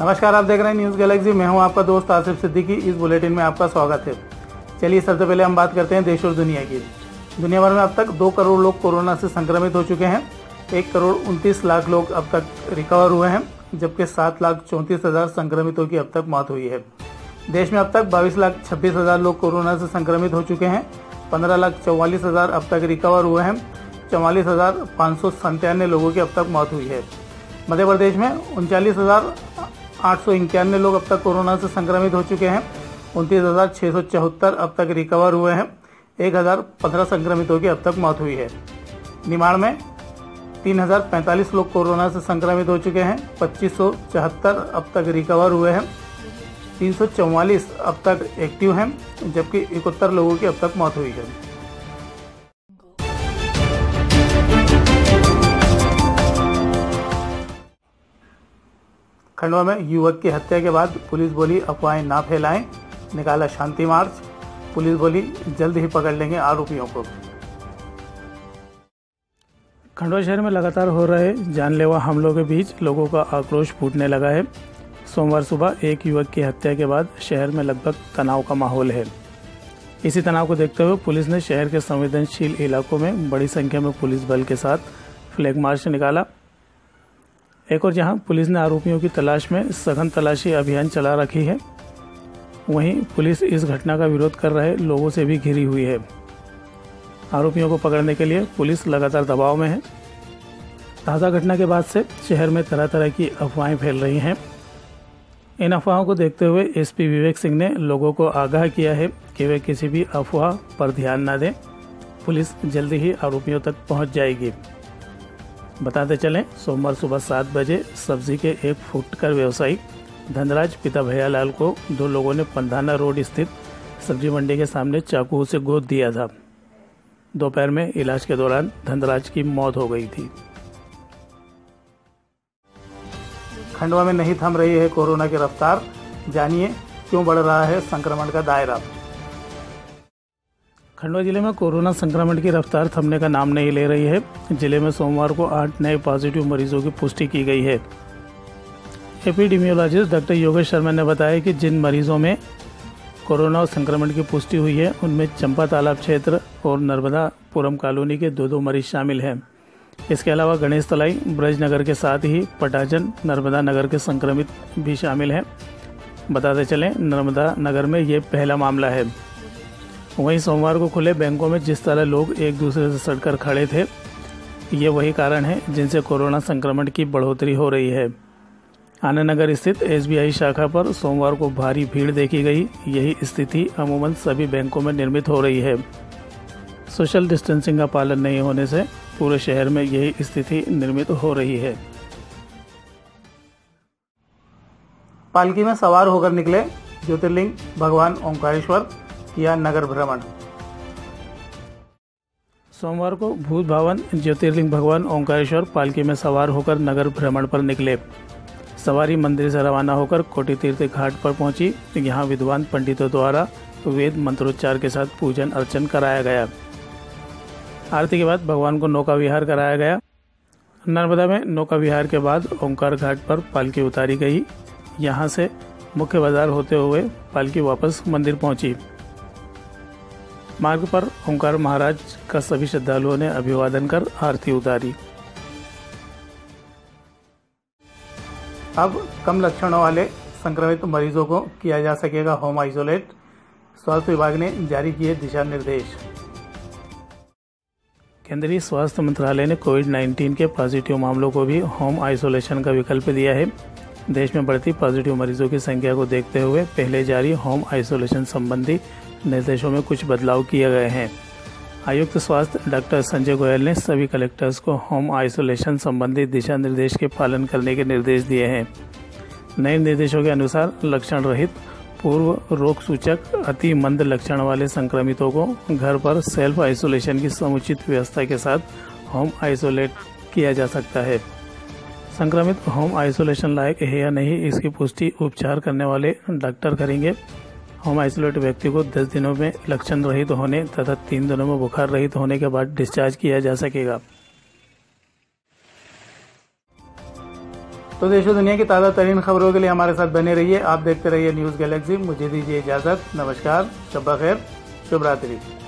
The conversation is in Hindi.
नमस्कार, आप देख रहे हैं न्यूज़ गैलेक्सी। मैं हूं आपका दोस्त आसिफ सिद्दीकी। इस बुलेटिन में आपका स्वागत है। चलिए सबसे पहले हम बात करते हैं देश और दुनिया की। दुनिया भर में अब तक 2 करोड़ लोग कोरोना से संक्रमित हो चुके हैं। 1,29,00,000 लोग अब तक रिकवर हुए हैं, जबकि 7,34,000 संक्रमितों की अब तक मौत हुई है। देश में अब तक 22,26,000 लोग कोरोना से संक्रमित हो चुके हैं। 15,44,000 अब तक रिकवर हुए हैं। 44,597 लोगों की अब तक मौत हुई है। मध्य प्रदेश में 39,891 लोग अब तक कोरोना से संक्रमित हो चुके हैं। 29,674 अब तक रिकवर हुए हैं। 1,015 संक्रमितों की अब तक मौत हुई है। निमाड़ में 3,045 लोग कोरोना से संक्रमित हो चुके हैं। 2,574 अब तक रिकवर हुए हैं। 344 अब तक एक्टिव हैं, जबकि 71 लोगों की अब तक मौत हुई है। खंडवा में युवक की हत्या के बाद पुलिस बोली अफवाहें ना फैलाएं, निकाला शांति मार्च। पुलिस बोली जल्द ही पकड़ लेंगे आरोपियों को। खंडवा शहर में लगातार हो रहे जानलेवा हमलों के बीच लोगों का आक्रोश फूटने लगा है। सोमवार सुबह एक युवक की हत्या के बाद शहर में लगभग तनाव का माहौल है। इसी तनाव को देखते हुए पुलिस ने शहर के संवेदनशील इलाकों में बड़ी संख्या में पुलिस बल के साथ फ्लैग मार्च निकाला। एक और जहां पुलिस ने आरोपियों की तलाश में सघन तलाशी अभियान चला रखी है, वहीं पुलिस इस घटना का विरोध कर रहे लोगों से भी घिरी हुई है। आरोपियों को पकड़ने के लिए पुलिस लगातार दबाव में है। ताज़ा घटना के बाद से शहर में तरह तरह की अफवाहें फैल रही हैं। इन अफवाहों को देखते हुए एसपी विवेक सिंह ने लोगों को आगाह किया है कि वे किसी भी अफवाह पर ध्यान न दें। पुलिस जल्दी ही आरोपियों तक पहुंच जाएगी। बताते चलें, सोमवार सुबह 7 बजे सब्जी के एक फुटकर व्यवसायी धनराज पिता भैयालाल को 2 लोगों ने पंधाना रोड स्थित सब्जी मंडी के सामने चाकू से गोद दिया था। दोपहर में इलाज के दौरान धनराज की मौत हो गई थी। खंडवा में नहीं थम रही है कोरोना की रफ्तार, जानिए क्यों बढ़ रहा है संक्रमण का दायरा। खंडवा जिले में कोरोना संक्रमण की रफ्तार थमने का नाम नहीं ले रही है। जिले में सोमवार को 8 नए पॉजिटिव मरीजों की पुष्टि की गई है। एपिडेमियोलॉजिस्ट डॉक्टर योगेश शर्मा ने बताया कि जिन मरीजों में कोरोना संक्रमण की पुष्टि हुई है, उनमें चंपा तालाब क्षेत्र और नर्मदापुरम कॉलोनी के 2 मरीज शामिल हैं। इसके अलावा गणेश तलाई, ब्रजनगर के साथ ही पटाजन, नर्मदा नगर के संक्रमित भी शामिल हैं। बताते चलें, नर्मदा नगर में ये पहला मामला है। वहीं सोमवार को खुले बैंकों में जिस तरह लोग एक दूसरे से सटकर खड़े थे, ये वही कारण है जिनसे कोरोना संक्रमण की बढ़ोतरी हो रही है। आननगर स्थित एसबीआई शाखा पर सोमवार को भारी भीड़ देखी गई। यही स्थिति अमूमन सभी बैंकों में निर्मित हो रही है। सोशल डिस्टेंसिंग का पालन नहीं होने से पूरे शहर में यही स्थिति निर्मित हो रही है। पालकी में सवार होकर निकले ज्योतिर्लिंग भगवान ओंकारेश्वर, किया नगर भ्रमण। सोमवार को भूत भवन ज्योतिर्लिंग भगवान ओंकारेश्वर पालकी में सवार होकर नगर भ्रमण पर निकले। सवारी मंदिर से रवाना होकर कोटी तीर्थ घाट पर पहुंची। यहां विद्वान पंडितों द्वारा वेद मंत्रोच्चार के साथ पूजन अर्चन कराया गया। आरती के बाद भगवान को नौका विहार कराया गया। नर्मदा में नौका विहार के बाद ओंकार घाट पर पालकी उतारी गई। यहां से मुख्य बाजार होते हुए पालकी वापस मंदिर पहुंची। मार्ग पर ओंकार महाराज का सभी श्रद्धालुओं ने अभिवादन कर आरती उतारी। अब कम लक्षणों वाले संक्रमित मरीजों को किया जा सकेगा होम आइसोलेट। स्वास्थ्य विभाग ने जारी किए दिशा निर्देश। केंद्रीय स्वास्थ्य मंत्रालय ने कोविड-19 के पॉजिटिव मामलों को भी होम आइसोलेशन का विकल्प दिया है। देश में बढ़ती पॉजिटिव मरीजों की संख्या को देखते हुए पहले जारी होम आइसोलेशन संबंधी निर्देशों में कुछ बदलाव किए गए हैं। आयुक्त स्वास्थ्य डॉक्टर संजय गोयल ने सभी कलेक्टर्स को होम आइसोलेशन संबंधी दिशा निर्देश के पालन करने के निर्देश दिए हैं। नए निर्देशों के अनुसार लक्षण रहित, पूर्व रोग सूचक, अति मंद लक्षण वाले संक्रमितों को घर पर सेल्फ आइसोलेशन की समुचित व्यवस्था के साथ होम आइसोलेट किया जा सकता है। संक्रमित होम आइसोलेशन लायक है या नहीं, इसकी पुष्टि उपचार करने वाले डॉक्टर करेंगे। होम आइसोलेट व्यक्ति को 10 दिनों में लक्षण रहित होने तथा 3 दिनों में बुखार रहित होने के बाद डिस्चार्ज किया जा सकेगा। तो देश और दुनिया की ताज़ा तरीन खबरों के लिए हमारे साथ बने रहिए। आप देखते रहिए न्यूज़ गैलेक्सी। मुझे दीजिए इजाज़त। नमस्कार, शब्बा खैर, शुभ रात्रि।